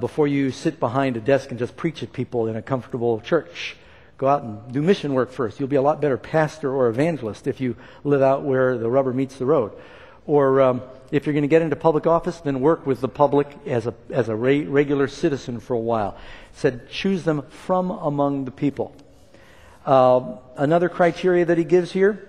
before you sit behind a desk and just preach at people in a comfortable church. Go out and do mission work first. You'll be a lot better pastor or evangelist if you live out where the rubber meets the road. Or if you're going to get into public office, then work with the public as a regular citizen for a while. It said, choose them from among the people. Another criteria that he gives here,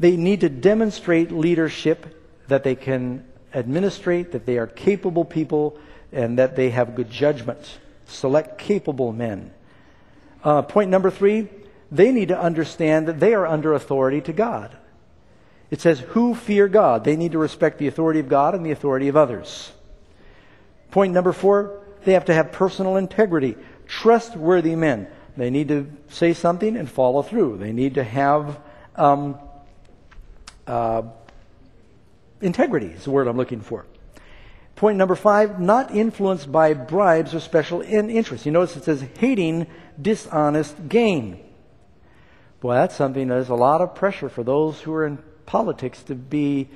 they need to demonstrate leadership, that they can administrate, that they are capable people, and that they have good judgment. Select capable men. Point number 3, they need to understand that they are under authority to God. It says, who fear God. They need to respect the authority of God and the authority of others. Point number 4, they have to have personal integrity. Trustworthy men. They need to say something and follow through. They need to have integrity is the word I'm looking for. Point number 5, not influenced by bribes or special interests. You notice it says, hating dishonest gain. Boy, that's something. There's a lot of pressure for those who are in politics to be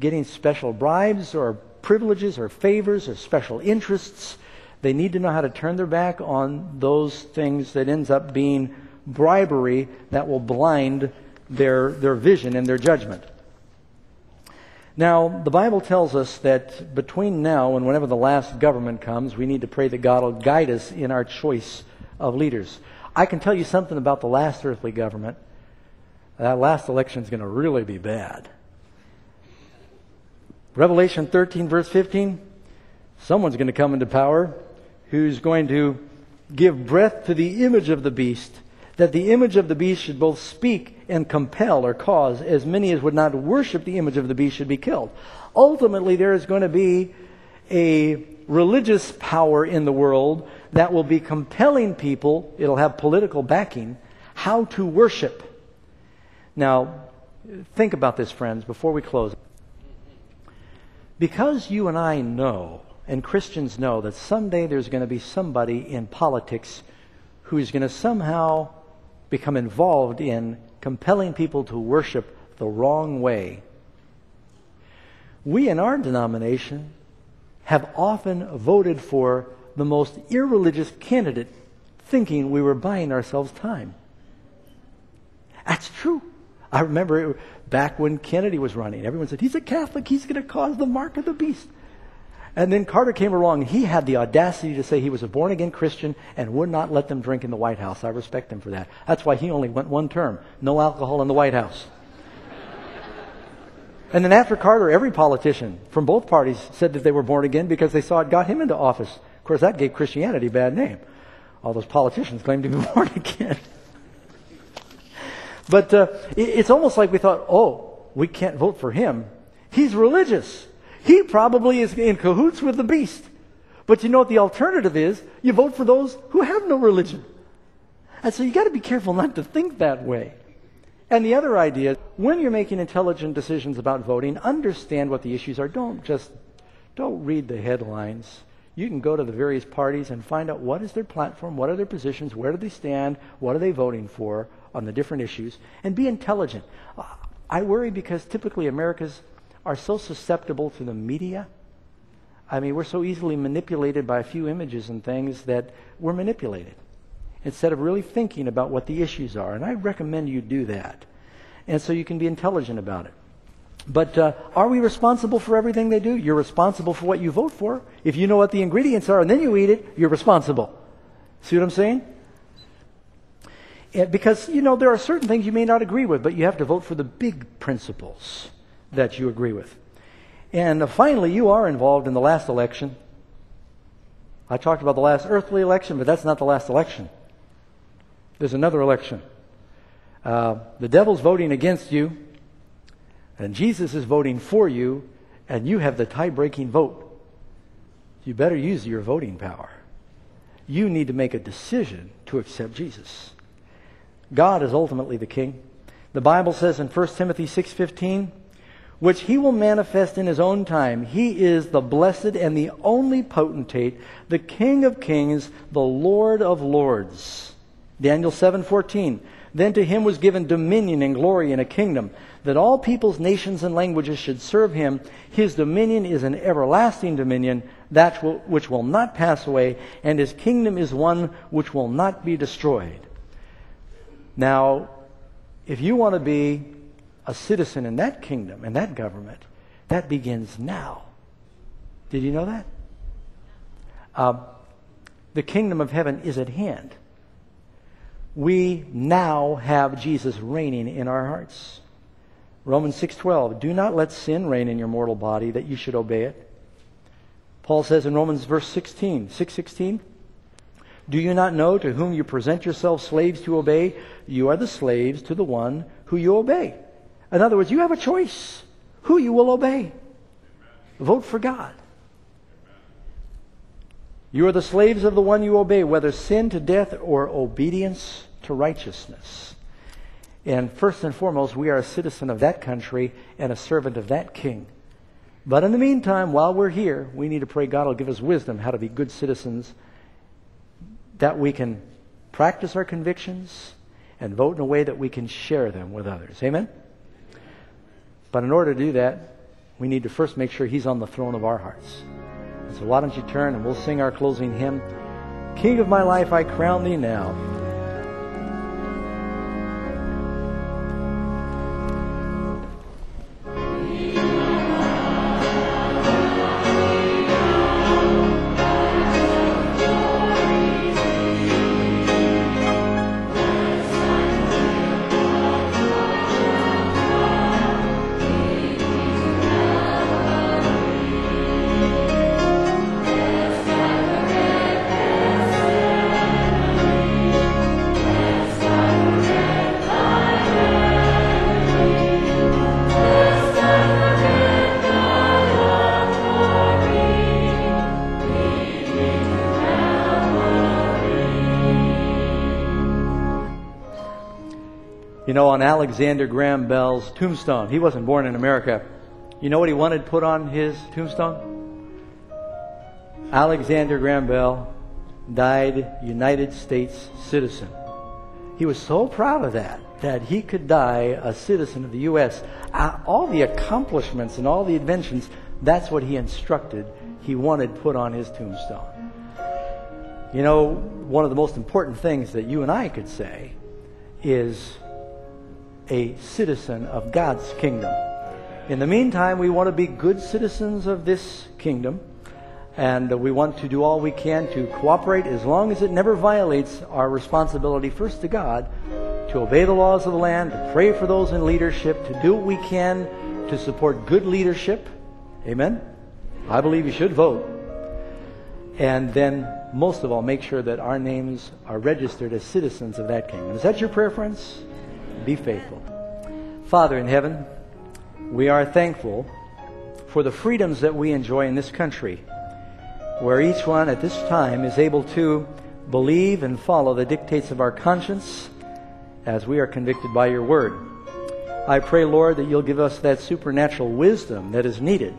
getting special bribes or privileges or favors or special interests. They need to know how to turn their back on those things that ends up being bribery that will blind their vision and their judgment. Now, the Bible tells us that between now and whenever the last government comes, we need to pray that God will guide us in our choice of leaders. I can tell you something about the last earthly government. That last election is going to really be bad. Revelation 13, verse 15, someone's going to come into power who's going to give breath to the image of the beast, that the image of the beast should both speak and compel or cause as many as would not worship the image of the beast should be killed. Ultimately, there is going to be a religious power in the world that will be compelling people, it'll have political backing, how to worship. Now, think about this, friends, before we close. Because you and I know, and Christians know, that someday there's going to be somebody in politics who is going to somehow become involved in compelling people to worship the wrong way. We in our denomination have often voted for the most irreligious candidate, thinking we were buying ourselves time. That's true. I remember back when Kennedy was running, everyone said, he's a Catholic, he's going to cause the mark of the beast. And then Carter came along, he had the audacity to say he was a born-again Christian and would not let them drink in the White House. I respect him for that. That's why he only went one term. No alcohol in the White House. And then after Carter, every politician from both parties said that they were born again because they saw it got him into office. Of course, that gave Christianity a bad name. All those politicians claimed to be born again. But it's almost like we thought, oh, we can't vote for him. He's religious. He probably is in cahoots with the beast. But you know what the alternative is? You vote for those who have no religion. And so you got to be careful not to think that way. And the other idea, when you're making intelligent decisions about voting, understand what the issues are. Don't read the headlines. You can go to the various parties and find out what is their platform, what are their positions, where do they stand, what are they voting for on the different issues, and be intelligent. I worry because typically Americans are so susceptible to the media. I mean, we're so easily manipulated by a few images and things that we're manipulated, instead of really thinking about what the issues are. And I recommend you do that. And so you can be intelligent about it. But are we responsible for everything they do? You're responsible for what you vote for. If you know what the ingredients are and then you eat it, you're responsible. See what I'm saying? Because, you know, there are certain things you may not agree with, but you have to vote for the big principles that you agree with. And finally, you are involved in the last election. I talked about the last earthly election, but that's not the last election. There's another election. The devil's voting against you, and Jesus is voting for you, and you have the tie-breaking vote. You better use your voting power. You need to make a decision to accept Jesus. God is ultimately the king. The Bible says in 1 Timothy 6:15, which he will manifest in his own time. He is the blessed and the only potentate, the King of kings, the Lord of lords. Daniel 7:14, then to him was given dominion and glory and a kingdom, that all peoples, nations, and languages should serve him. His dominion is an everlasting dominion, that which will not pass away, and his kingdom is one which will not be destroyed. Now, if you want to be a citizen in that kingdom, in that government, that begins now. Did you know that? The kingdom of heaven is at hand. We now have Jesus reigning in our hearts. Romans 6:12, do not let sin reign in your mortal body that you should obey it. Paul says in Romans verse 6:16, do you not know to whom you present yourselves slaves to obey? You are the slaves to the one who you obey. In other words, you have a choice who you will obey. Amen. Vote for God. Amen. You are the slaves of the one you obey, whether sin to death or obedience to righteousness. And first and foremost, we are a citizen of that country and a servant of that king. But in the meantime, while we're here, we need to pray God will give us wisdom how to be good citizens, that we can practice our convictions and vote in a way that we can share them with others. Amen? But in order to do that, we need to first make sure He's on the throne of our hearts. And so why don't you turn and we'll sing our closing hymn, King of my life, I crown Thee now. You know, on Alexander Graham Bell's tombstone, he wasn't born in America. You know what he wanted put on his tombstone? Alexander Graham Bell died United States citizen. He was so proud of that he could die a citizen of the U.S. All the accomplishments and all the inventions, that's what he instructed he wanted put on his tombstone. You know, one of the most important things that you and I could say is a citizen of God's kingdom. In the meantime, we want to be good citizens of this kingdom, and we want to do all we can to cooperate as long as it never violates our responsibility first to God, to obey the laws of the land, to pray for those in leadership, to do what we can to support good leadership. Amen? I believe you should vote. And then, most of all, make sure that our names are registered as citizens of that kingdom. Is that your prayer, friends? Be faithful. Father in heaven, we are thankful for the freedoms that we enjoy in this country, where each one at this time is able to believe and follow the dictates of our conscience as we are convicted by your word. I pray, Lord, that you'll give us that supernatural wisdom that is needed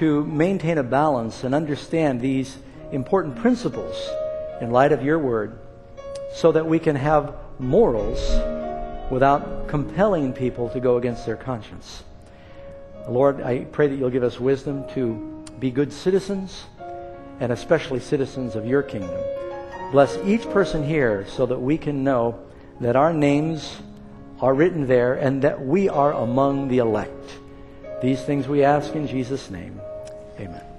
to maintain a balance and understand these important principles in light of your word, so that we can have morals without compelling people to go against their conscience. Lord, I pray that you'll give us wisdom to be good citizens, and especially citizens of your kingdom. Bless each person here so that we can know that our names are written there and that we are among the elect. These things we ask in Jesus' name. Amen.